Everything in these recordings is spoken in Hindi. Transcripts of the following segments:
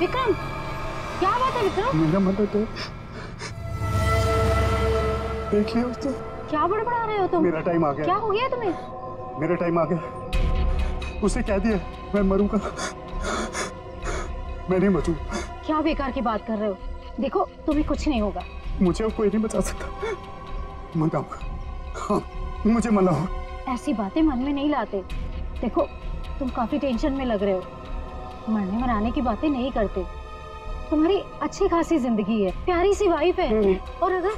विक्रम, क्या बात है विक्रम? नीलम मत तो देख लिया उसको। क्या बड़बड़ा रहे हो तुम? मेरा टाइम आ गया। क्या हो गया तुम्हें? मेरा टाइम आ गया। उसे कह दिया मैं मरूंगा, मैं नहीं बचूंगा। क्या बेकार की बात कर रहे हो? देखो तुम्हें कुछ नहीं होगा। मुझे कोई नहीं बचा सकता। हाँ, मुझे मनाओ। ऐसी बातें मन में नहीं लाते। देखो तुम काफी टेंशन में लग रहे हो। मरने मराने की बातें नहीं करते। तुम्हारी अच्छी खासी जिंदगी है, प्यारी सी वाइफ है, और अगर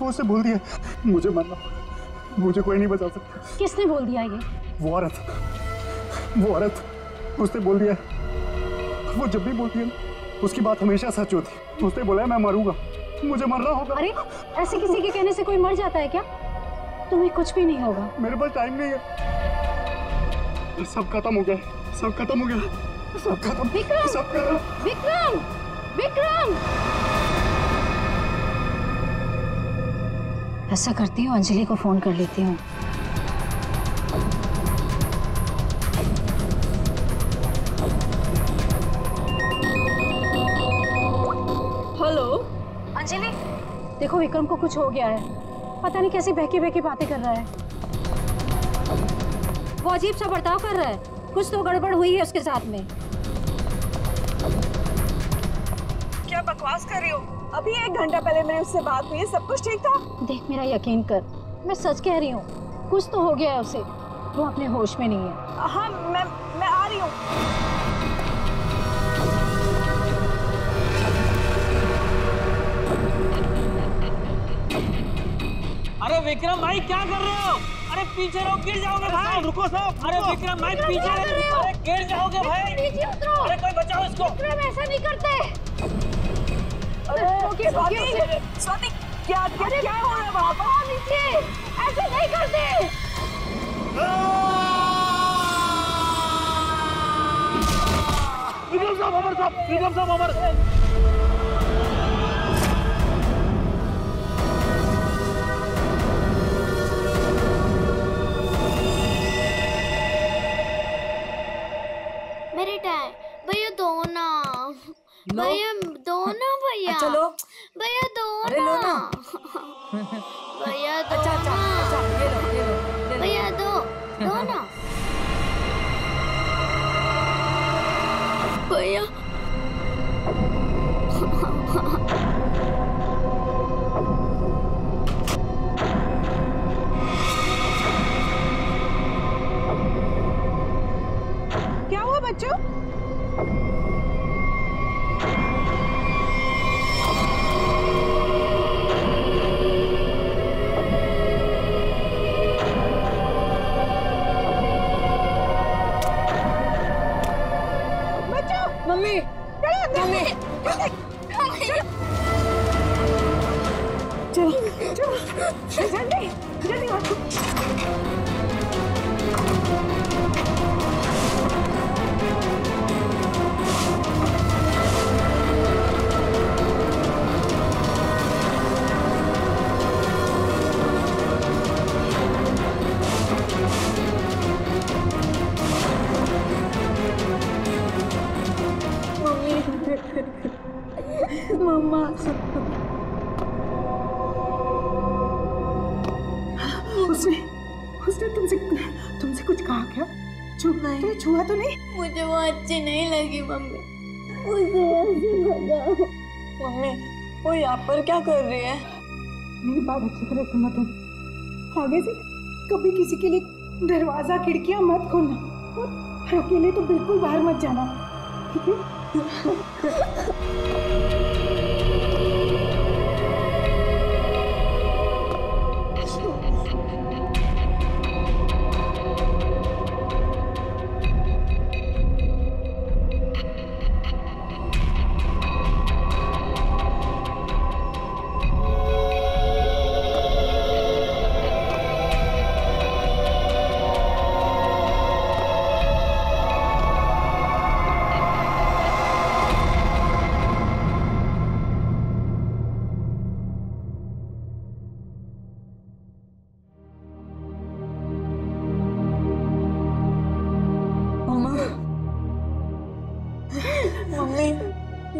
वो उसे बोल दिया मुझे मरना, मुझे कोई नहीं बचा सकता। किसने बोल दिया ये? वो औरत उसने बोल दिया। वो जब भी बोलती है उसकी बात हमेशा सच होती। उसने बोला मैं मरूंगा, मुझे मरना होगा। अरे ऐसे किसी के कहने से कोई मर जाता है क्या? तुम्हें कुछ भी नहीं होगा। मेरे पास टाइम नहीं है। सब खत्म हो गया। विक्रम, ऐसा करती हूँ अंजलि को फोन कर लेती हूँ। हेलो अंजलि, देखो विक्रम को कुछ हो गया है। पता नहीं कैसी बहकी बहकी बातें कर रहा है। वो अजीब सा बर्ताव कर रहा है। कुछ तो गड़बड़ हुई है उसके साथ में। क्या बकवास कर रही हो? अभी 1 घंटा पहले मेरी उससे बात हुई है, सब कुछ ठीक था। देख मेरा यकीन कर, मैं सच कह रही हूँ। कुछ तो हो गया है उसे, वो अपने होश में नहीं है। हाँ मैं आ रही हूँ। अरे विक्रम भाई क्या कर रहे हो? अरे पीछे रहो, गिर जाओगे भाई। रुको साहब। अरे विक्रम भाई पीछे रहो, अरे गिर जाओगे भाई। नीचे उतरो। अरे कोई बचाओ इसको। विक्रम ऐसा नहीं करते। अरे स्वाति क्या हो रहा है वहाँ पर? नीचे ऐसे नहीं करते। विक्रम साहब, भैया दो ना। चलो भैया दो ना। भैया दो। अच्छा ये लो। भैया दो ना। भैया क्या हुआ बच्चों? छुआ तो नहीं? मुझे वो अच्छी नहीं लगी मम्मी। मम्मी वो यहाँ पर क्या कर रही है? मेरी बात अच्छी तरह सुनो तुम। आगे से कभी किसी के लिए दरवाजा खिड़कियाँ मत खोलना, और अकेले तो बिल्कुल बाहर मत जाना, ठीक है?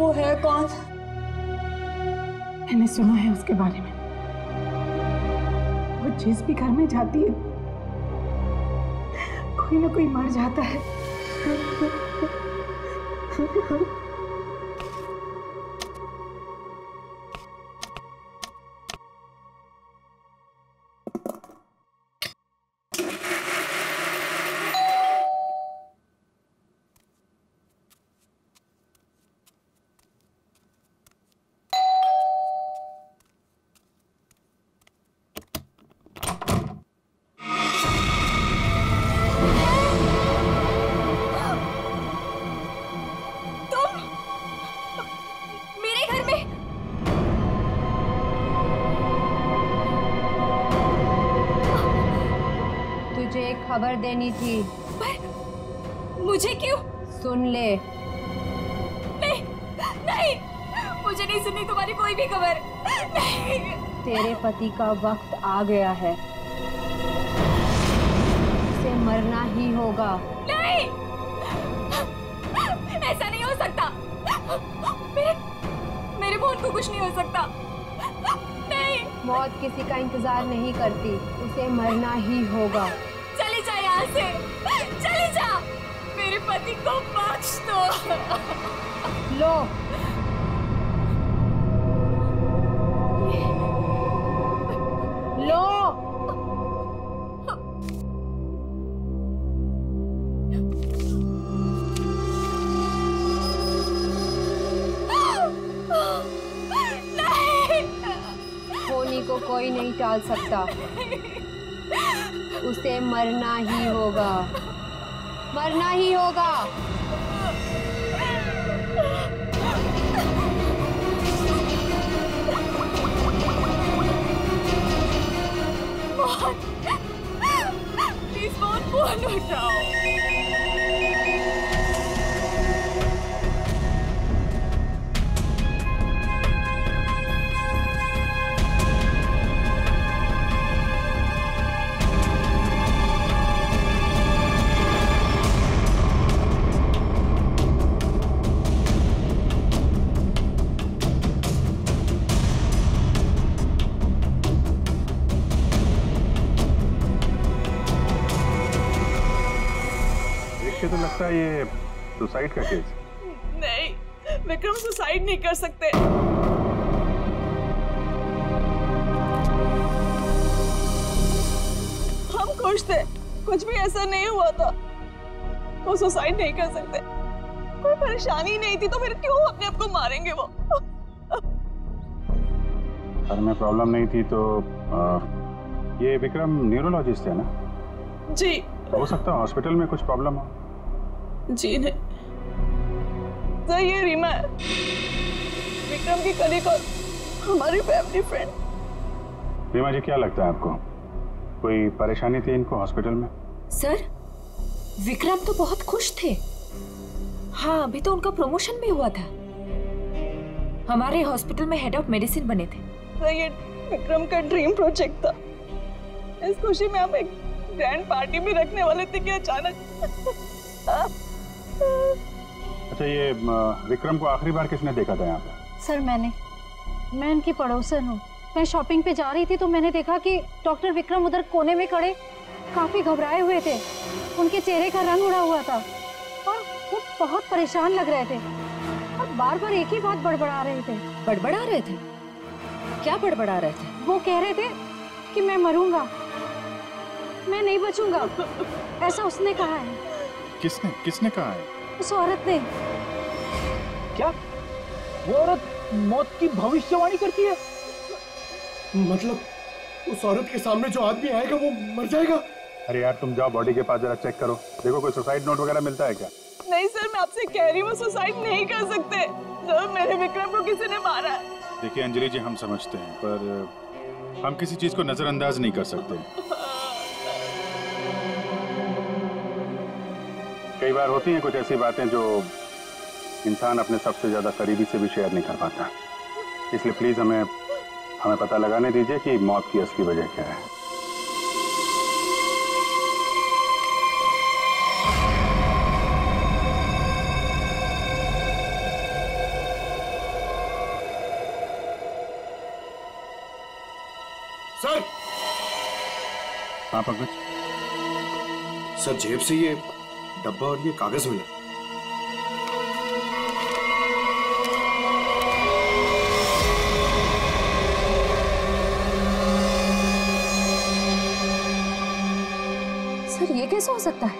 वो है कौन? मैंने सुना है उसके बारे में। वो जिस भी घर में जाती है कोई ना कोई मर जाता है। खबर देनी थी। पर मुझे क्यों? सुन ले। नहीं, नहीं, मुझे नहीं सुननी तुम्हारी कोई भी खबर। नहीं। तेरे पति का वक्त आ गया है, उसे मरना ही होगा। नहीं, ऐसा नहीं हो सकता। मेरे बहन को कुछ नहीं हो सकता। नहीं, मौत किसी का इंतजार नहीं करती, उसे मरना ही होगा। चली जा, मेरे पति को बख्श दो। लो, लो। होनी को कोई नहीं टाल सकता, उसे मरना ही होगा, मरना ही होगा। मोहन, प्लीज मोहन फोन उठाओ। तो लगता है ये सुसाइड का केस। नहीं, विक्रम सुसाइड नहीं कर सकते। हम खुश थे, कुछ भी ऐसा नहीं हुआ था। वो सुसाइड नहीं कर सकते, कोई परेशानी नहीं थी, तो फिर क्यों अपने आप को मारेंगे? वो घर में प्रॉब्लम नहीं थी तो ये विक्रम न्यूरोलॉजिस्ट है ना? जी। हो सकता है हॉस्पिटल में कुछ प्रॉब्लम हो। जी नहीं सर, ये रीमा है, विक्रम की कलीग और हमारी फैमिली फ्रेंड। रीमा जी, क्या लगता है आपको कोई परेशानी थी इनको हॉस्पिटल में? सर, विक्रम तो बहुत खुश थे। हाँ, अभी तो उनका प्रमोशन भी हुआ था, हमारे हॉस्पिटल में हेड ऑफ मेडिसिन बने थे। सर, ये विक्रम का ड्रीम प्रोजेक्ट था। इस खुशी में आप एक ग्रैंड पार्टी भी रखने वाले थे कि अचानक। अच्छा, ये विक्रम को आखिरी बार किसने देखा था यहाँ पे? सर, मैं इनकी पड़ोसन हूँ। मैं शॉपिंग पे जा रही थी तो मैंने देखा कि डॉक्टर विक्रम उधर कोने में खड़े काफी घबराए हुए थे। उनके चेहरे का रंग उड़ा हुआ था और वो बहुत परेशान लग रहे थे और बार बार एक ही बात बड़बड़ा रहे थे। बड़बड़ा रहे थे? क्या बड़बड़ा रहे थे? वो कह रहे थे कि मैं मरूंगा, मैं नहीं बचूंगा, ऐसा उसने कहा है। किसने किसने कहा है? उस औरत ने। क्या? वो औरत मौत की भविष्यवाणी करती है? मतलब उस औरत के सामने जो आदमी आएगा वो मर जाएगा? अरे यार, तुम जाओ बॉडी के पास, जरा चेक करो, देखो कोई सुसाइड नोट वगैरह मिलता है क्या। नहीं सर, मैं आपसे कह रही हूँ, सुसाइड नहीं कर सकते। सर, मेरे विक्रम को किसी ने मारा। देखिए अंजलि जी, हम समझते हैं, पर हम किसी चीज को नजरअंदाज नहीं कर सकते। कई बार होती हैं कुछ ऐसी बातें जो इंसान अपने सबसे ज़्यादा करीबी से भी शेयर नहीं कर पाता, इसलिए प्लीज़ हमें पता लगाने दीजिए कि मौत की असली वजह क्या है। सर। पंकज सर, जेब से ये डब्बा और ये कागज मिला। सर ये कैसे हो सकता है?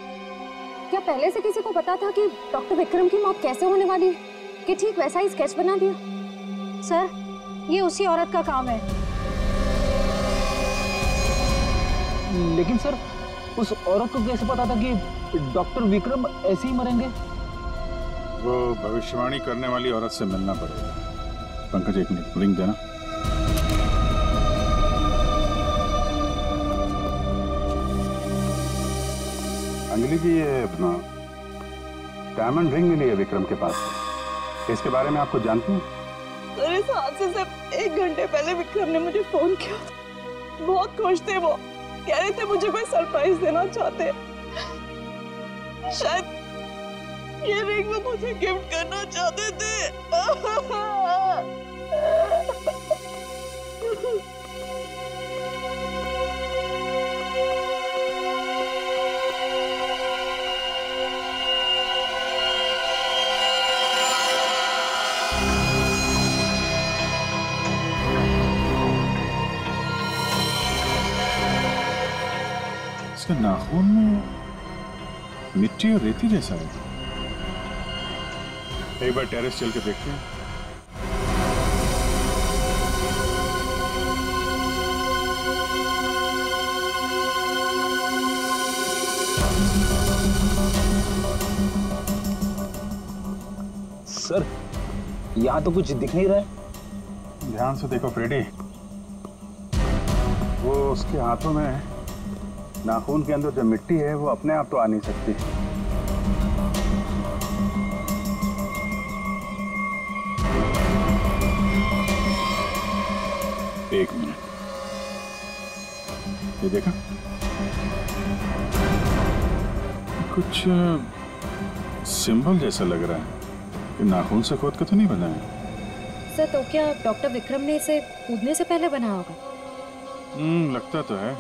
क्या पहले से किसी को पता था कि डॉक्टर विक्रम की मौत कैसे होने वाली है? कि ठीक वैसा ही स्केच बना दिया? सर ये उसी औरत का काम है। लेकिन सर उस औरत को कैसे पता था कि डॉक्टर विक्रम ऐसे ही मरेंगे? वो भविष्यवाणी करने वाली औरत से मिलना पड़ेगा। पंकज एक मिनट, लिंक देना। अंजलि जी ये अपना डायमंड रिंग मिली है विक्रम के पास, इसके बारे में आपको जानती हैं? सर इस हादसे से 1 घंटे पहले विक्रम ने मुझे फोन किया, बहुत खुश थे। वो कह रहे थे मुझे कोई सरप्राइज देना चाहते, शायद ये रिंग वो मुझे गिफ्ट करना चाहते थे। नाखून में मिट्टी और रेती जैसा है। एक बार टेरेस चल के देखते हैं। सर यहाँ तो कुछ दिख नहीं रहा है। ध्यान से देखो फ्रेडी, वो उसके हाथों में है। नाखून के अंदर जो मिट्टी है वो अपने आप तो आ नहीं सकती। एक मिनट, ये देखा कुछ सिंबल जैसा लग रहा है कि नाखून से खोद के तो नहीं बना है। सर तो क्या डॉक्टर विक्रम ने इसे कूदने से पहले बनाया होगा? लगता तो है।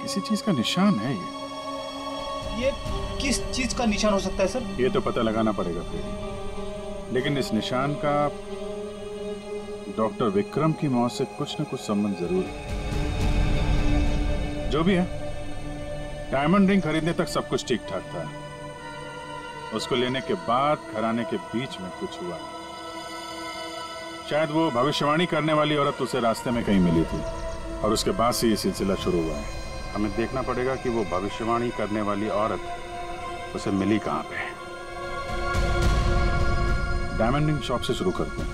किसी चीज का निशान है ये किस चीज का निशान हो सकता है सर? ये तो पता लगाना पड़ेगा फिर, लेकिन इस निशान का डॉक्टर विक्रम की मौत से कुछ न कुछ संबंध जरूर है। जो भी है, डायमंड रिंग खरीदने तक सब कुछ ठीक ठाक था, उसको लेने के बाद घराने के बीच में कुछ हुआ। शायद वो भविष्यवाणी करने वाली औरत उसे रास्ते में कहीं मिली थी और उसके बाद से ये सिलसिला शुरू हुआ है। हमें देखना पड़ेगा कि वो भविष्यवाणी करने वाली औरत उसे मिली कहाँ पे। डायमंड रिंग शॉप से शुरू करते हैं।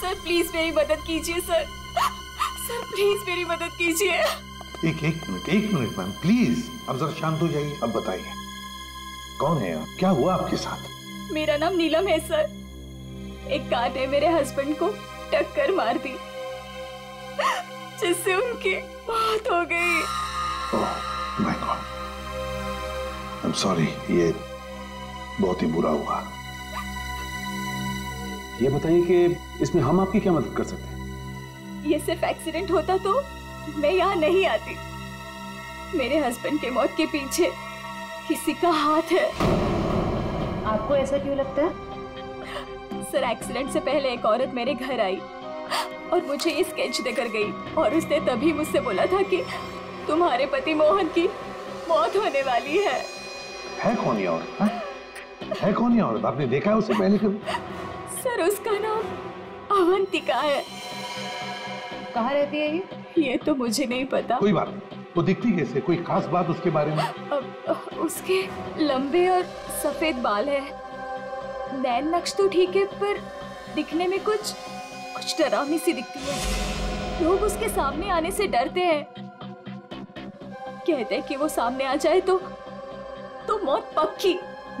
सर प्लीज मेरी मदद कीजिए। सर प्लीज मेरी मदद कीजिए। एक मिनट मैम प्लीज, अब जरा शांत हो जाइए। अब बताइए कौन है आप, क्या हुआ आपके साथ? मेरा नाम नीलम है सर। एक कार ने मेरे हस्बैंड को टक्कर मार दी जिससे उनकी मौत हो गई। Oh my God, I am sorry, ये बहुत ही बुरा हुआ। ये बताइए कि इसमें हम आपकी क्या मदद कर सकते हैं? ये सिर्फ एक्सीडेंट होता तो मैं यहाँ नहीं आती। मेरे हस्बैंड के मौत के पीछे किसी का हाथ है। आपको ऐसा क्यों लगता है? सर एक्सीडेंट से पहले एक औरत मेरे घर आई और मुझे ये स्केच देकर गई और उसने तभी मुझसे बोला था कि तुम्हारे पति मोहन की मौत होने वाली है। है कौन ये औरत? है कौन ये औरत? आपने देखा है उसे पहले कभी? सर उसका नाम अवंतिका है। कहाँ रहती है ये तो मुझे नहीं पता। कोई बात नहीं। वो दिखती कैसे? कोई खास बात उसके बारे में? उसके लंबे और सफेद बाल है, नैन नक्श तो ठीक है पर दिखने में कुछ डरावनी सी दिखती है। लोग उसके सामने आने से डरते हैं, कहते हैं कि वो सामने आ जाए तो मौत पक्की।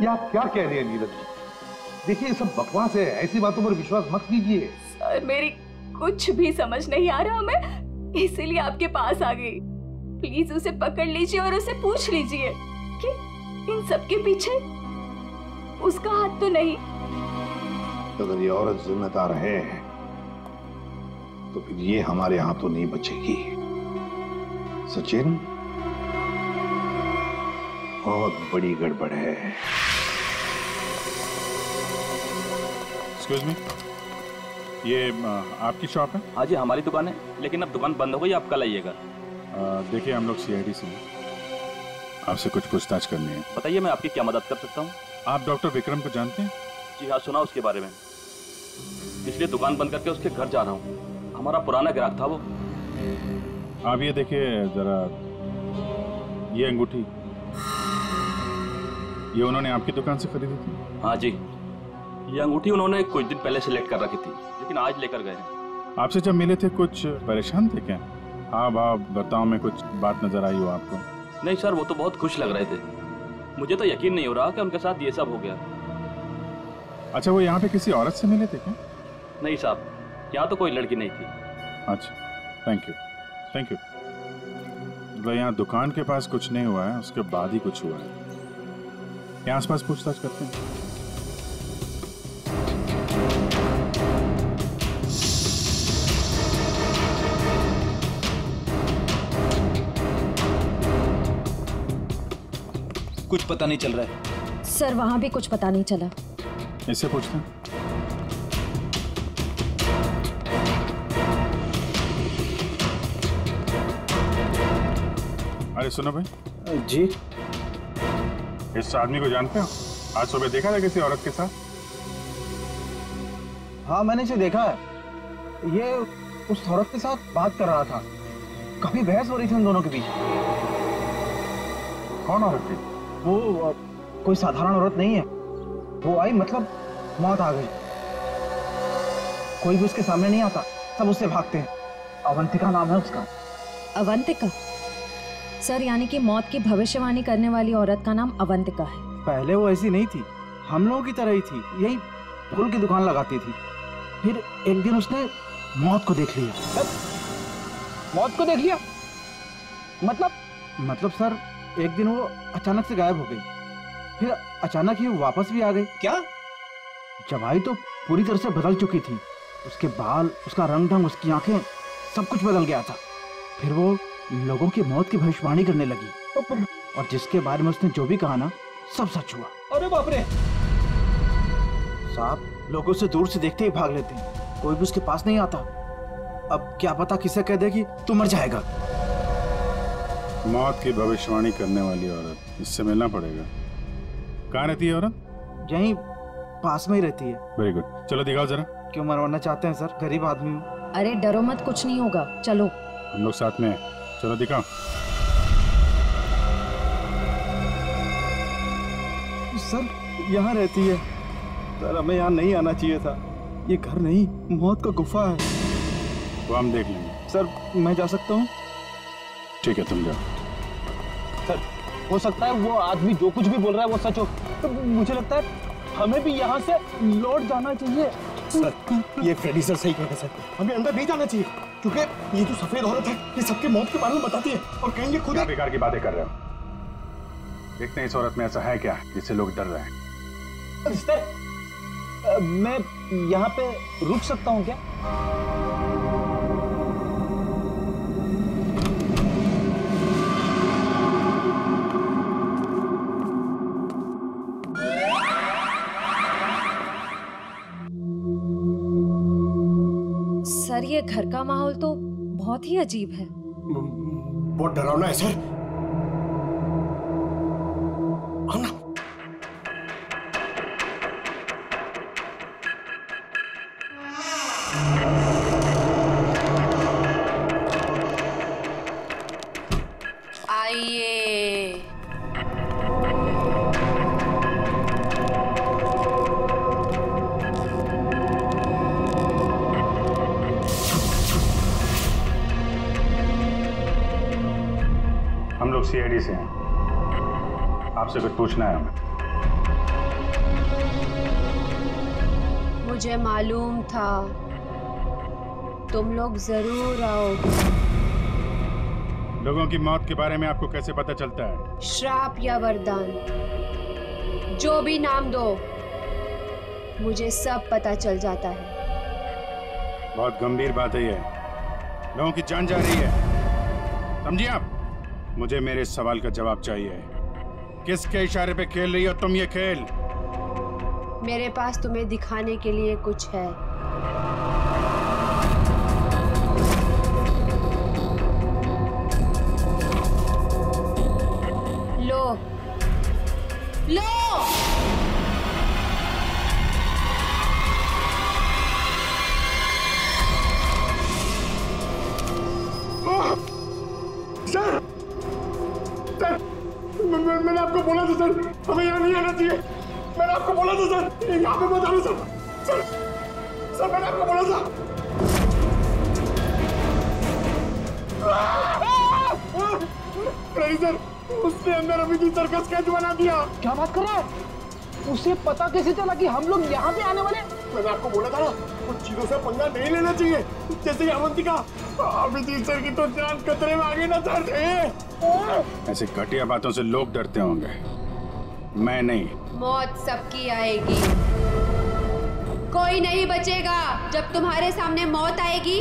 या क्या कह रही है नीलम? देखिए ये सब बकवास है, ऐसी बातों पर विश्वास मत कीजिए। सर मेरी कुछ भी समझ नहीं आ रहा, मैं इसीलिए आपके पास आ गई। प्लीज उसे पकड़ लीजिए और उसे पूछ लीजिए कि इन सब के पीछे उसका हाथ तो नहीं। अगर ये औरत जिम्मेदार है तो फिर ये हमारे हाथों तो नहीं बचेगी। सचिन, बहुत बड़ी गड़बड़ है। एक्सक्यूज मी, ये आपकी शॉप है? हाँ जी, हमारी दुकान है, लेकिन अब दुकान बंद हो गई, आप कल आइएगा। देखिए, हम लोग CID से आपसे कुछ पूछताछ करनी है। बताइए, मैं आपकी क्या मदद कर सकता हूँ? आप डॉक्टर विक्रम को जानते हैं? जी हाँ, सुना उसके बारे में, इसलिए दुकान बंद करके उसके घर जा रहा हूँ। हमारा पुराना ग्राहक था वो। आप ये देखिए जरा, ये अंगूठी, ये उन्होंने आपकी दुकान से खरीदी थी? हाँ जी, ये अंगूठी उन्होंने कुछ दिन पहले सिलेक्ट कर रखी थी, लेकिन आज लेकर गए हैं। आपसे जब मिले थे कुछ परेशान थे क्या? हाँ भाव बताओ, मैं कुछ बात नजर आई हो आपको? नहीं सर, वो तो बहुत खुश लग रहे थे, मुझे तो यकीन नहीं हो रहा कि उनके साथ ये सब हो गया। अच्छा, वो यहाँ पे किसी औरत से मिले थे क्या? नहीं साहब, यहाँ तो कोई लड़की नहीं थी। अच्छा, थैंक यू थैंक यू। मतलब यहाँ दुकान के पास कुछ नहीं हुआ है, उसके बाद ही कुछ हुआ है। यहाँ आस पास पूछताछ करते हैं। कुछ पता नहीं चल रहा है सर, वहाँ भी कुछ पता नहीं चला। इससे पूछते हैं। अरे सुनो भाई जी, इस आदमी को जानते हो? आज सुबह देखा था किसी औरत के साथ? हाँ, मैंने इसे देखा है, ये उस औरत के साथ बात कर रहा था, काफी बहस हो रही थी उन दोनों के बीच। कौन औरत थी वो? कोई साधारण औरत नहीं है वो, आई मतलब मौत आ गई। कोई भी उसके सामने नहीं आता, सब उससे भागते हैं। अवंतिका नाम है उसका। अवंतिका? सर, यानी कि मौत की भविष्यवाणी करने वाली औरत का नाम अवंतिका है। पहले वो ऐसी नहीं थी, हम लोगों की तरह ही थी, यही फूल की दुकान लगाती थी। फिर एक दिन उसने मौत को देख लिया। सर, मौत को देख लिया मतलब सर, एक दिन वो अचानक से गायब हो गई, फिर अचानक ही वो वापस भी आ गई। क्या? जब आई तो पूरी तरह से बदल चुकी थी, उसके बाल, उसका रंग ढंग, उसकी आंखें, सब कुछ बदल गया था। फिर वो लोगों की मौत की भविष्यवाणी करने लगी, और जिसके बारे में उसने जो भी कहा ना, सब सच हुआ। अरे बाप रे साहब, लोगों से दूर से देखते ही भाग लेते हैं, कोई भी उसके पास नहीं आता। अब क्या पता किसे कह देगी तू मर जाएगा। मौत की भविष्यवाणी करने वाली औरत, इससे मिलना पड़ेगा। कहाँ रहती है औरत? यहीं पास में ही रहती है। वेरी गुड, चलो दिखाओ जरा। क्यों मरवाना चाहते हैं सर, गरीब आदमी हूँ। अरे डरो मत, कुछ नहीं होगा, चलो। हम लोग साथ में हैं, चलो दिखाओ। सर, यहाँ रहती है। सर, हमें यहाँ नहीं आना चाहिए था, ये घर नहीं, मौत का गुफा है। वो हम देख लेंगे। सर, मैं जा सकता हूँ? ठीक है, तुम जाओ। सर, हो सकता है वो आदमी जो कुछ भी बोल रहा है वो सच हो, तो मुझे लगता है हमें भी यहाँ से लौट जाना चाहिए। सर, ये फ्रेडी सर सही कहते हैं सर, हमें अंदर नहीं जाना चाहिए, क्योंकि ये जो सफेद औरत है ये सबके मौत के बारे में बताती है, और कहेंगे खुद। क्या बेकार की बातें कर रहे हो? देखते हैं इस औरत में ऐसा है क्या जिससे लोग डर रहे हैं। सर, मैं यहाँ पे रुक सकता हूँ क्या? सर, ये घर का माहौल तो बहुत ही अजीब है, बहुत डरावना है सर। CID से हैं, आपसे कुछ पूछना है हमें। मुझे मालूम था तुम लोग जरूर आओगे। लोगों की मौत के बारे में आपको कैसे पता चलता है? श्राप या वरदान, जो भी नाम दो, मुझे सब पता चल जाता है। बहुत गंभीर बात है ये, लोगों की जान जा रही है, समझिए आप। मुझे मेरे सवाल का जवाब चाहिए, किसके इशारे पे खेल रही हो तुम ये खेल? मेरे पास तुम्हें दिखाने के लिए कुछ है। लो लो, मैंने आपको बोला था सर, हमें यहाँ नहीं आना चाहिए। मैंने आपको बोला था सर, यहाँ पे मत आना सर। सर सर मैंने आपको बोला था। नहीं सर, उसने अंदर अभी भी सर का स्केच बना दिया। क्या बात कर रहा है? उसे पता कैसे चला कि हम लोग यहाँ पे आने वाले? मैंने आपको बोला था ना, कुछ चीजों से पंगा नहीं लेना चाहिए, जैसे अवंतिका। अभी सर की तो जान खतरे में आ गई ना सर। ऐसे घटिया बातों से लोग डरते होंगे, मैं नहीं। मौत सबकी आएगी, कोई नहीं बचेगा। जब तुम्हारे सामने मौत आएगी,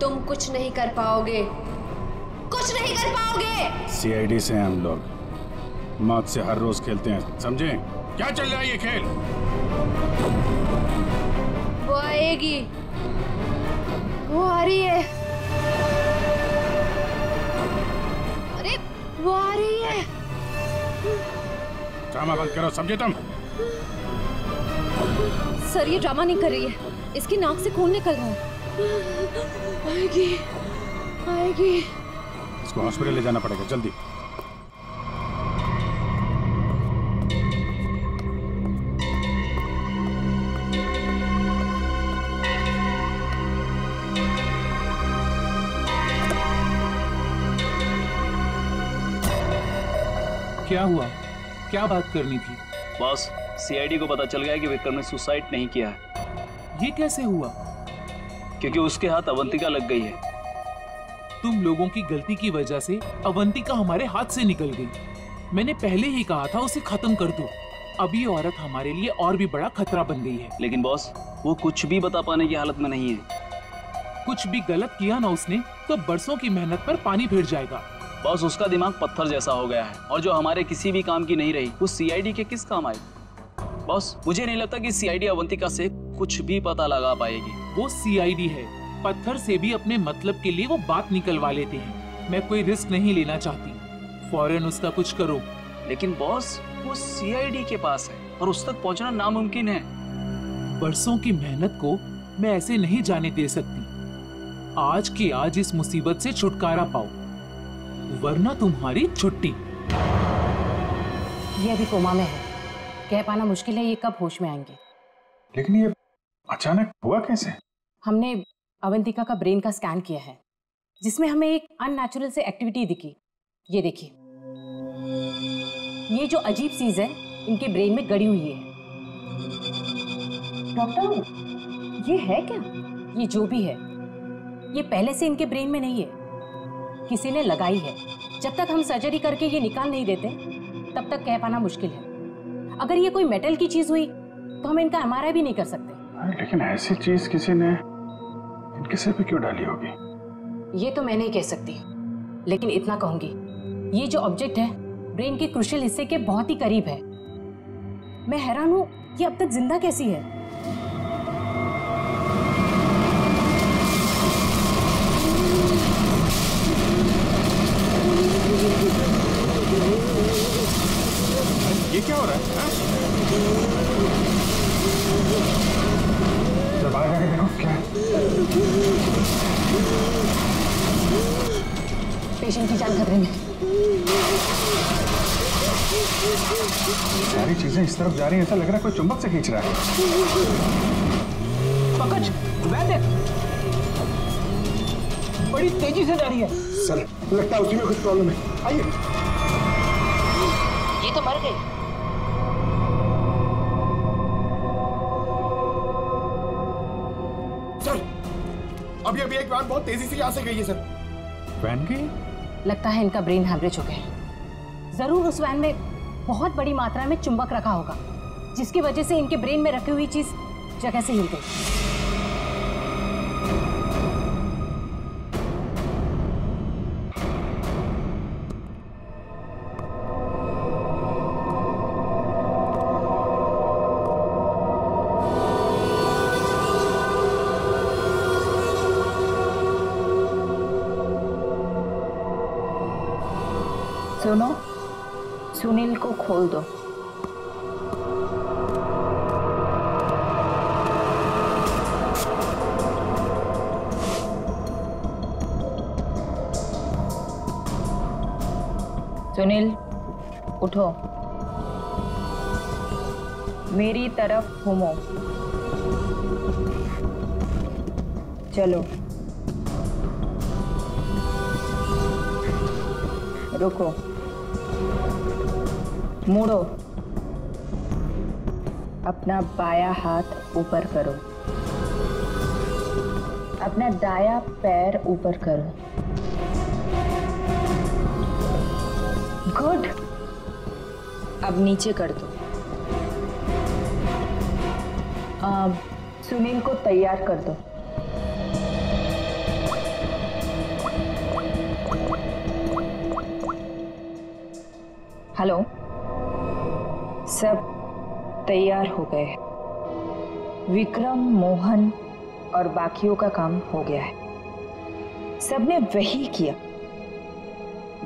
तुम कुछ नहीं कर पाओगे, कुछ नहीं कर पाओगे। सीआईडी से हैं हम लोग, मौत से हर रोज खेलते हैं, समझे? क्या चल रहा है ये खेल? वो आएगी, वो आ रही है। वो आ रही है। ड्रामा बंद करो, समझे तुम? सर ये ड्रामा नहीं कर रही है, इसकी नाक से खून निकल रहा है। आएगी, आएगी। इसको हॉस्पिटल ले जाना पड़ेगा, जल्दी। क्या हुआ? क्या बात करनी थी? बॉस, सीआईडी को पता चल गया कि विक्रम ने सुसाइड नहीं किया है। ये कैसे हुआ? क्योंकि उसके हाथ अवंतिका लग गई है। तुम लोगों की गलती की वजह से अवंतिका हमारे हाथ से निकल गई। मैंने पहले ही कहा था उसे खत्म कर दो। अब ये औरत हमारे लिए और भी बड़ा खतरा बन गई है। लेकिन बॉस, वो कुछ भी बता पाने की हालत में नहीं है। कुछ भी गलत किया ना उसने तो बरसों की मेहनत पर पानी फिर जाएगा। बॉस, उसका दिमाग पत्थर जैसा हो गया है और जो हमारे किसी भी काम की नहीं रही, वो सीआईडी के किस काम आए? बॉस, मुझे नहीं लगता कि सीआईडी अवंतिका से कुछ भी पता लगा पाएगी। वो सीआईडी है, पत्थर से भी अपने मतलब के लिए वो बात निकलवा लेते हैं। मैं कोई रिस्क नहीं लेना चाहती। फौरन उसका कुछ करो। लेकिन बॉस, वो सीआईडी के पास है और उस तक पहुँचना नामुमकिन है। बरसों की मेहनत को मैं ऐसे नहीं जाने दे सकती। आज के आज इस मुसीबत से छुटकारा पाओ, वरना तुम्हारी छुट्टी। ये अभी कोमा में है, कह पाना मुश्किल है ये कब होश में आएंगे। लेकिन ये अचानक हुआ कैसे? हमने अवंतिका का ब्रेन का स्कैन किया है, जिसमें हमें एक अननेचुरल से एक्टिविटी दिखी। ये देखिए, ये जो अजीब चीज है इनके ब्रेन में गड़ी हुई है। डॉक्टर, ये है क्या? ये जो भी है, ये पहले से इनके ब्रेन में नहीं है, किसी ने लगाई है। जब तक हम सर्जरी करके ये निकाल नहीं देते, तब तक कह पाना मुश्किल है। अगर ये कोई मेटल की चीज हुई तो हम इनका एमआरआई भी नहीं कर सकते। लेकिन ऐसी चीज किसी ने इनके सिर पे क्यों डाली होगी? ये तो मैं नहीं कह सकती, लेकिन इतना कहूंगी, ये जो ऑब्जेक्ट है ब्रेन के क्रूशियल हिस्से के बहुत ही करीब है। मैं हैरान हूँ ये अब तक जिंदा कैसी है। ये क्या हो रहा है? जब आएगा कि देखो क्या? पेशेंट की जान खतरे में। सारी चीजें इस तरफ जा रही हैं, ऐसा लग रहा है कोई चुंबक से खींच रहा है। पंकज, वैन देख, बड़ी तेजी से जा रही है। सर, लगता है उसी में कुछ प्रॉब्लम है। आइए। ये तो मर गई। सर, अभी अभी एक वैन बहुत तेजी से यहाँ से गई है सर। वैन गई? लगता है इनका ब्रेन हेमरेज हो गया है। जरूर उस वैन में बहुत बड़ी मात्रा में चुंबक रखा होगा, जिसकी वजह से इनके ब्रेन में रखी हुई चीज जगह से हिल गई। दोनों सुनील को खोल दो। सुनील उठो, मेरी तरफ घूमो, चलो, रुको, मुड़ो, अपना बाया हाथ ऊपर करो, अपना दाया पैर ऊपर करो। गुड, अब नीचे कर दो। सुनील को तैयार कर दो। हेलो, सब तैयार हो गए। विक्रम, मोहन और बाकियों का काम हो गया है। सबने वही किया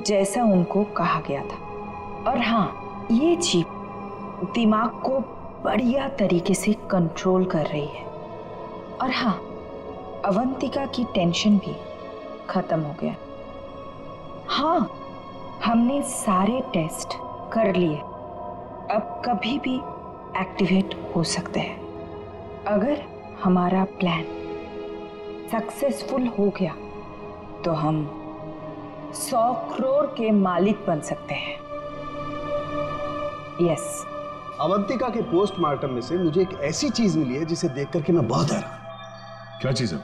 जैसा उनको कहा गया था। और हाँ, ये चिप दिमाग को बढ़िया तरीके से कंट्रोल कर रही है। और हाँ, अवंतिका की टेंशन भी खत्म हो गया। हाँ, हमने सारे टेस्ट कर लिए। अब कभी भी एक्टिवेट हो सकते हैं। अगर हमारा प्लान सक्सेसफुल हो गया तो हम 100 करोड़ के मालिक बन सकते हैं। यस। अवंतिका के पोस्टमार्टम में से मुझे एक ऐसी चीज मिली है जिसे देख करके मैं बहुत हैरान। क्या चीज है?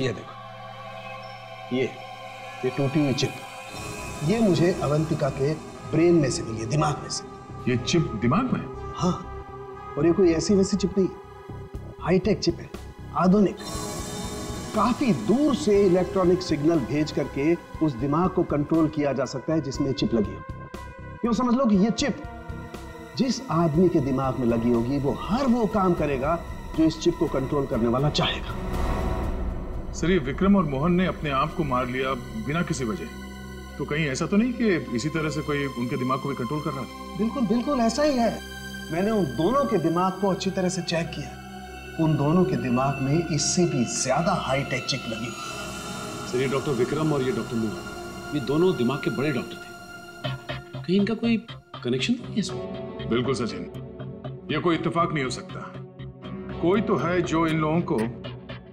ये देखो, ये टूटी हुई चिप। ये मुझे अवंतिका के ब्रेन में से मिली है, दिमाग में से। ये चिप दिमाग में? हाँ, और ये कोई ऐसी वैसी चिप नहीं, हाईटेक चिप है, आधुनिक। काफी दूर से इलेक्ट्रॉनिक सिग्नल भेज करके उस दिमाग को कंट्रोल किया जा सकता है जिसमें चिप लगी हो। यूं समझ लो कि ये चिप जिस आदमी के दिमाग में लगी होगी वो हर वो काम करेगा जो इस चिप को कंट्रोल करने वाला चाहेगा। सर, ये विक्रम और मोहन ने अपने आप को मार लिया बिना किसी वजह, तो कहीं ऐसा तो नहीं कि इसी तरह से कोई उनके दिमाग को भी कंट्रोल कर रहा है? बिल्कुल बिल्कुल ऐसा ही है। मैंने उन दोनों के दिमाग को अच्छी तरह से चेक किया। उन दोनों के दिमाग में इससे भी ज्यादा हाईटेक चिप लगी। सर, ये डॉक्टर विक्रम और ये डॉक्टर मोहन, ये दोनों दिमाग के बड़े डॉक्टर थे। कहीं इनका कोई कनेक्शन नहीं है इसमें? बिल्कुल सचिन, ये कोई इत्तेफाक नहीं हो सकता। कोई तो है जो इन लोगों को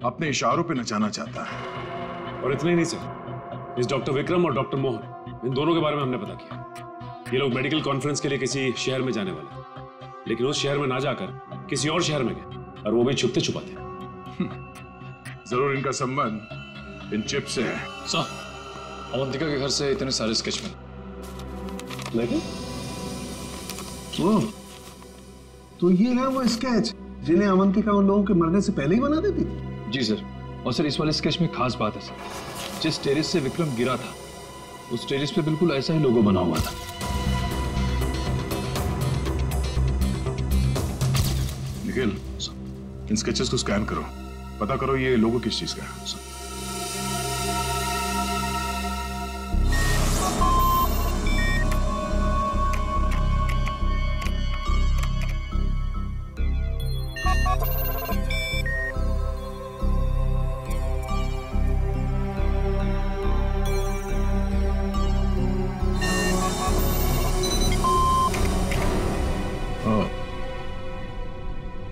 अपने इशारों पे नचाना चाहता है। और इतने ही नहीं सर, इस डॉक्टर विक्रम और डॉक्टर मोहन, इन दोनों के बारे में हमने पता किया। ये लोग मेडिकल कॉन्फ्रेंस के लिए किसी शहर में जाने वाले, लेकिन उस शहर में ना जाकर किसी और शहर में गए, और वो भी छुपते छुपाते। जरूर इनका संबंध इन चिप से है। सर, अवंतिका के घर से इतने सारे स्केच मिले। लेकिन तो ये है वो स्केच जिन्हें अवंतिका उन लोगों के मरने से पहले ही बना देती थी। जी सर। और सर, इस वाले स्केच में खास बात है सर, जिस टेरेस से विक्रम गिरा था उस टेरेस पे बिल्कुल ऐसा ही लोगो बना हुआ था। निखिल, इन स्केचेस को स्कैन करो, पता करो ये लोगो किस चीज का है।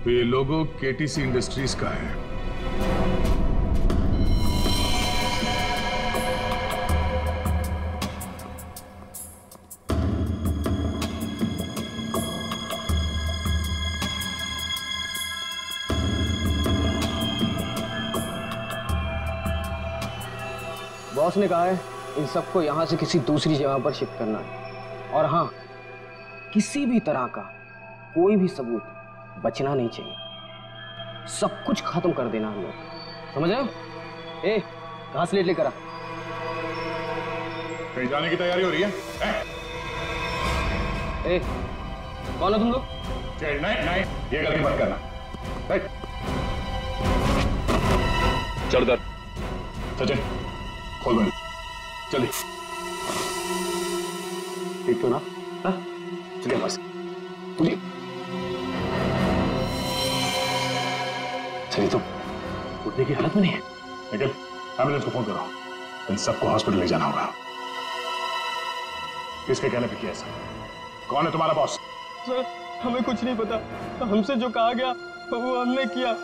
ये लोगो KTC इंडस्ट्रीज का है। बॉस ने कहा है इन सबको यहां से किसी दूसरी जगह पर शिफ्ट करना है। और हां, किसी भी तरह का कोई भी सबूत बचना नहीं चाहिए, सब कुछ खत्म कर देना हम लोग, समझ रहे हो? ए, घास लेट लेकर आ। कहीं जाने की तैयारी हो रही है? ए, कौन हो तुम लोग? नहीं, ये गलती मत करना। चल दर, सचिन, खोल बंद, चलिए। ठीक तो ना? हाँ चलिए बस चलिए चलिए। तो उठने की हालत में नहीं है। निखिल एम्बुलेंस को फोन करो, इन सबको हॉस्पिटल ले जाना होगा। किसके कहने पे किया ऐसा? कौन है तुम्हारा बॉस? सर हमें कुछ नहीं पता, हमसे जो कहा गया वो हमने किया।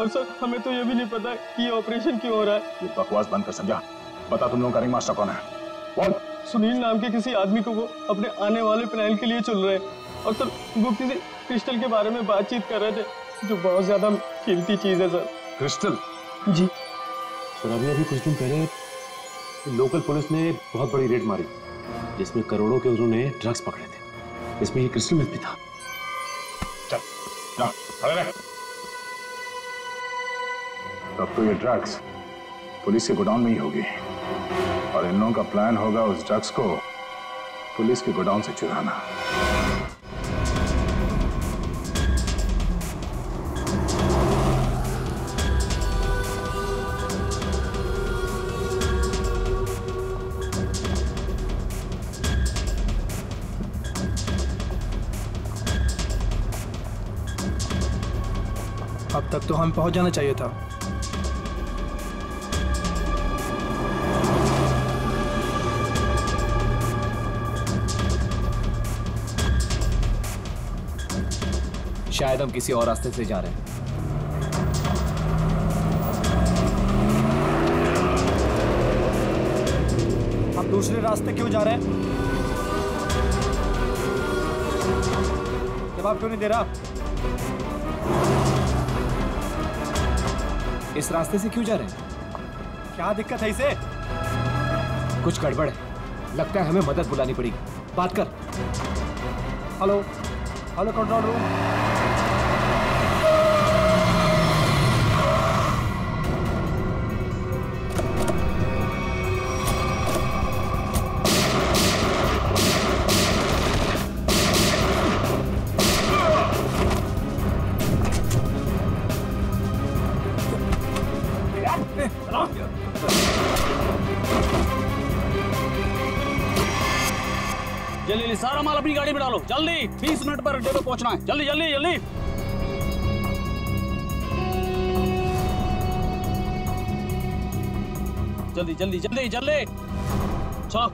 और सर हमें तो ये भी नहीं पता कि ऑपरेशन क्यों हो रहा है। ये बकवास बंद कर, समझा? पता तुम लोगों का रिंग मास्टर कौन है? कौन? सुनील नाम के किसी आदमी को वो अपने आने वाले प्लान के लिए चुन रहे हैं। और सर वो किसी क्रिस्टल के बारे में बातचीत कर रहे थे जो बहुत ज्यादा कीमती चीज है सर। क्रिस्टल? जी सर अभी कुछ दिन पहले लोकल पुलिस ने बहुत बड़ी रेड मारी जिसमें करोड़ों के उन्होंने ड्रग्स पकड़े थे, इसमें ये क्रिस्टल मिथ भी था। तब तो ये ड्रग्स पुलिस के गोडाउन में ही होगी और इन लोगों का प्लान होगा उस ड्रग्स को पुलिस के गोडाउन से चुराना। अब तक तो हम पहुंच जाना चाहिए था। शायद हम किसी और रास्ते से जा रहे हैं। हम दूसरे रास्ते क्यों जा रहे हैं? जवाब क्यों नहीं दे रहा? इस रास्ते से क्यों जा रहे हैं? क्या दिक्कत है इसे? कुछ गड़बड़ है, लगता है हमें मदद बुलानी पड़ेगी। बात कर। Hello hello control room. जल्दी सारा माल अपनी गाड़ी में डालो, जल्दी 20 मिनट पर डेपो पहुंचना है, जल्दी जल्दी जल्दी। जल्दी जल्दी जल्दी जल्दी चलो।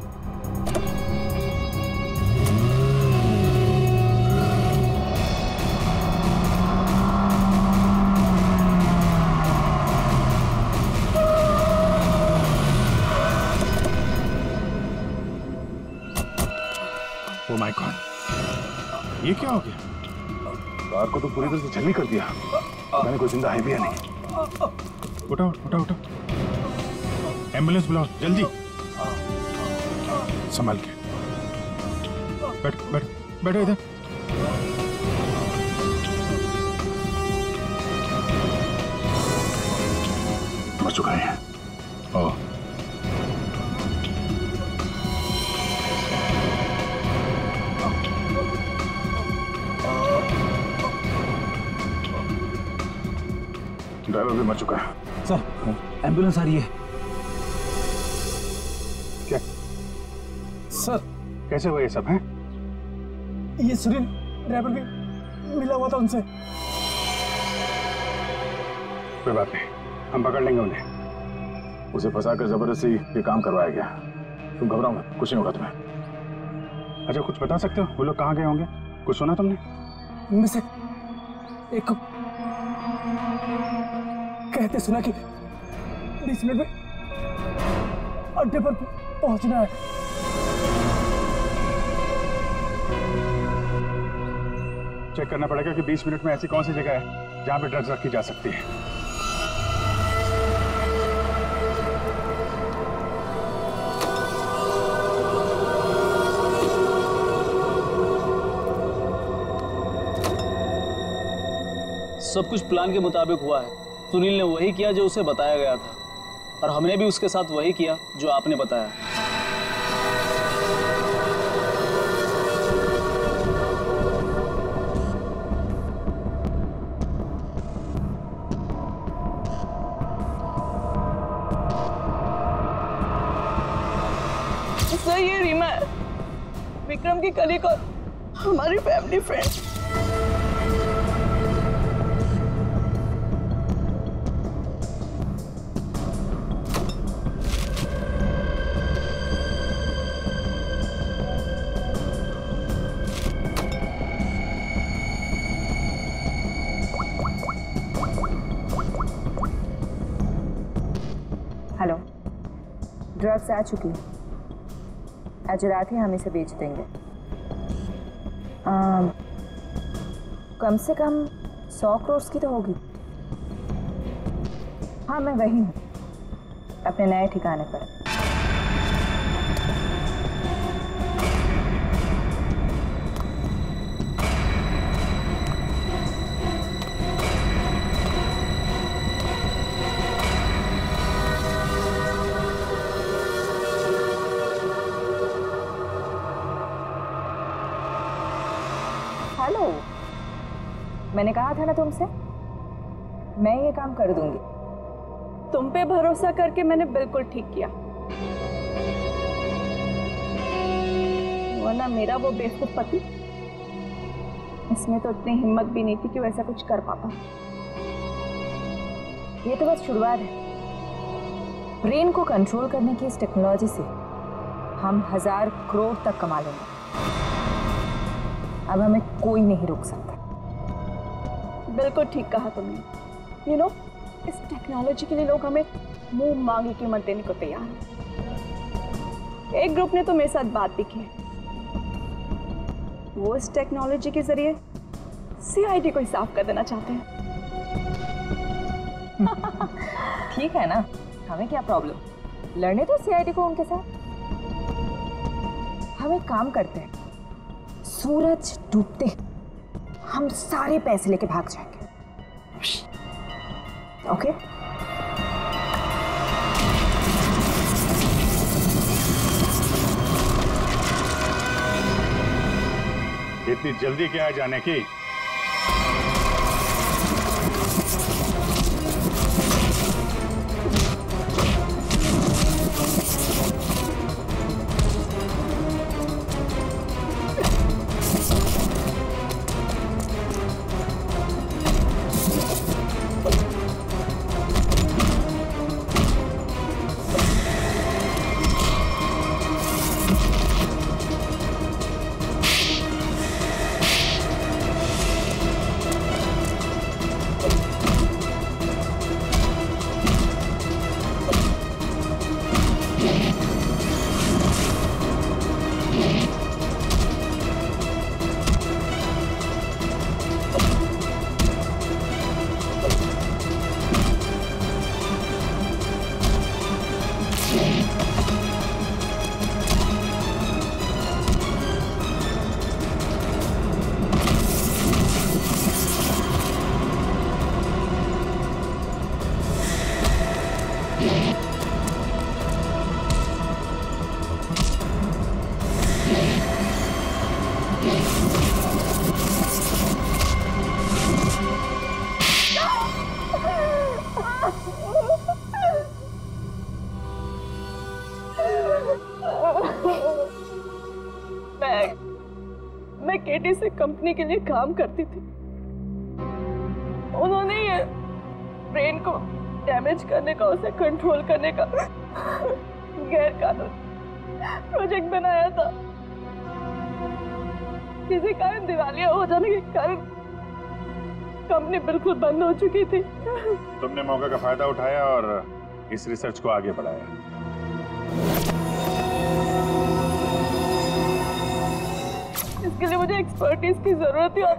माय गॉड ये क्या हो गया? कार को तो पूरी तरह से छलनी कर दिया। मैंने कोई जिंदा है भी या नहीं? उठाओ उठाओ उठाओ, एम्बुलेंस बुलाओ जल्दी। संभाल के बैठ बैठ बैठो इधर। मर चुका है। ओह ड्राइवर भी मर चुका है। सर एम्बुलेंस आ रही है। क्या सर कैसे हुआ ये सब है? ये सुनील ड्राइवर भी मिला हुआ था उनसे। कोई बात नहीं, हम पकड़ लेंगे उन्हें। उसे फंसाकर जबरदस्ती ये काम करवाया गया। तुम घबराओ मत, कुछ नहीं होगा तुम्हें। अच्छा कुछ बता सकते हो वो लोग कहाँ गए होंगे? कुछ सुना तुमने उनमें से एक कहते सुना कि 20 मिनट में अड्डे पर पहुंचना है। चेक करना पड़ेगा कि 20 मिनट में ऐसी कौन सी जगह है जहां पे ड्रग्स रखी जा सकती है। सब कुछ प्लान के मुताबिक हुआ है। सुनील ने वही किया जो उसे बताया गया था और हमने भी उसके साथ वही किया जो आपने बताया। सर ये रीमा विक्रम की कलीग और हमारी फैमिली फ्रेंड। हेलो, ड्रग्स आ चुकी है, आज रात ही हम इसे बेच देंगे। कम से कम 100 करोड़ की तो होगी। हाँ, मैं वही हूँ, अपने नए ठिकाने पर। मैंने कहा था ना तुमसे, मैं ये काम कर दूंगी। तुम पे भरोसा करके मैंने बिल्कुल ठीक किया, वरना मेरा वो बेवकूफ पति, इसमें तो इतनी हिम्मत भी नहीं थी कि वैसा कुछ कर पाता। ये तो बस शुरुआत है। ब्रेन को कंट्रोल करने की इस टेक्नोलॉजी से हम 1000 करोड़ तक कमा लेंगे। अब हमें कोई नहीं रोक सकता। बिल्कुल ठीक कहा तुमने। यू नो, इस टेक्नोलॉजी के लिए लोग हमें मुंह मांगी कीमत देने को तैयार हैं। एक ग्रुप ने तो मेरे साथ बात भी की है, वो इस टेक्नोलॉजी के जरिए सीआईडी को साफ कर देना चाहते हैं। ठीक है ना, हमें क्या प्रॉब्लम, लड़ने तो सीआईडी को उनके साथ। हम एक काम करते हैं, सूरज डूबते हैं हम सारे पैसे लेके भाग जाएंगे। ओके? इतनी जल्दी क्या है जाने की? मैं केटीसी कंपनी के लिए काम करती थी। उन्होंने ये ब्रेन को डैमेज करने का, उसे कंट्रोल करने का गैरकानूनी प्रोजेक्ट बनाया था। किसी कारण दिवालिया हो जाने के कारण कंपनी बिल्कुल बंद हो चुकी थी। तुमने मौके का फायदा उठाया और इस रिसर्च को आगे बढ़ाया। इसके लिए मुझे एक्सपर्टीज की जरूरत थी और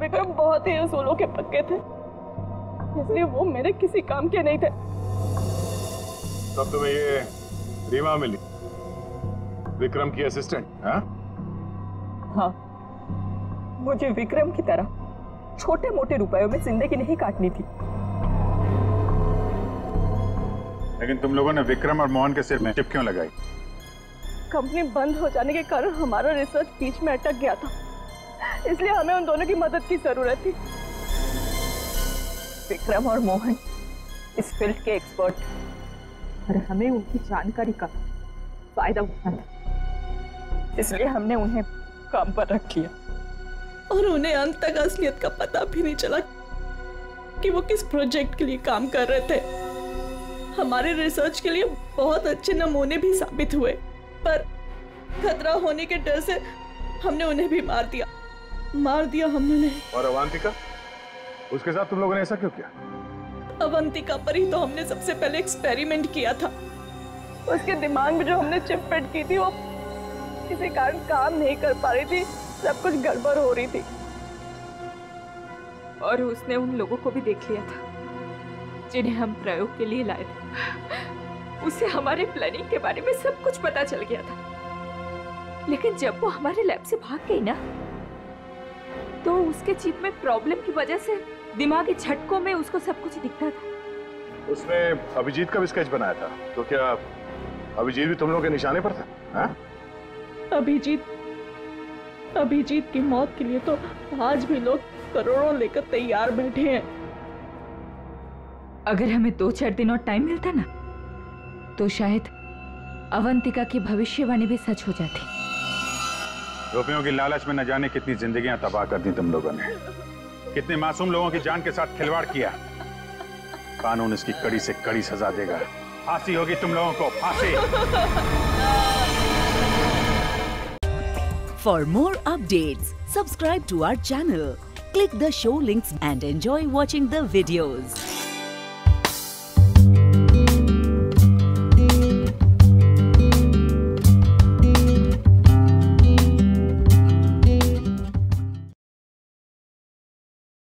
विक्रम बहुत ही असूलों के पक्के थे, इसलिए वो मेरे किसी काम के नहीं थे। तब तुम्हें ये रीमा मिली, विक्रम की असिस्टेंट? हाँ, मुझे विक्रम की तरह छोटे मोटे रुपयों में जिंदगी नहीं काटनी थी। लेकिन तुम लोगों ने विक्रम और मोहन के सिर में चिप क्यों लगाई? कंपनी बंद हो जाने के कारण हमारा रिसर्च बीच में अटक गया था, इसलिए हमें उन दोनों की मदद की जरूरत थी। विक्रम और मोहन इस फील्ड के एक्सपर्ट और हमें उनकी जानकारी का फायदा उठाना। इसलिए हमने उन्हें काम पर रख लिया और उन्हें अंत तक असलियत का पता भी नहीं चला कि वो किस प्रोजेक्ट के लिए काम कर रहे थे। हमारे रिसर्च के लिए बहुत अच्छे नमूने भी साबित हुए, पर खतरा होने के डर से हमने उन्हें भी मार दिया हमने उन्हें। और अवंतिका, उसके साथ तुम लोगों ने ऐसा क्यों किया? अवंतिका पर ही तो हमने सबसे पहले एक्सपेरिमेंट किया था। उसके दिमाग में जो हमने चिप फिट की थी वो किसी कारण काम नहीं कर पा रही थी, सब कुछ गड़बड़ हो रही थी। और उसने उन लोगों को भी देख लिया था जिन्हें हम प्रयोग के लिए लाए थे। उसे हमारे प्लानिंग के बारे में सब कुछ पता चल गया था, लेकिन जब वो हमारे लैब से भाग गई ना, तो उसके चिप में प्रॉब्लम की वजह से दिमागी झटकों में उसको सब कुछ दिखता था। उसने अभिजीत का भी स्केच बनाया था, तो क्या अभिजीत भी तुम लोगों के निशाने पर था? हा? अभिजीत की मौत के लिए तो आज भी लोग करोड़ों लेकर तैयार बैठे हैं। अगर हमें 2-4 दिन और टाइम मिलता ना, तो शायद अवंतिका की भविष्यवाणी भी सच हो जाती। रुपयों की लालच में न जाने कितनी जिंदगियां तबाह कर दी तुम लोगों ने, कितने मासूम लोगों की जान के साथ खिलवाड़ किया। कानून इसकी कड़ी से कड़ी सजा देगा। फांसी होगी तुम लोगों को, फांसी। For more updates, subscribe to our channel, click the show links and enjoy watching the videos.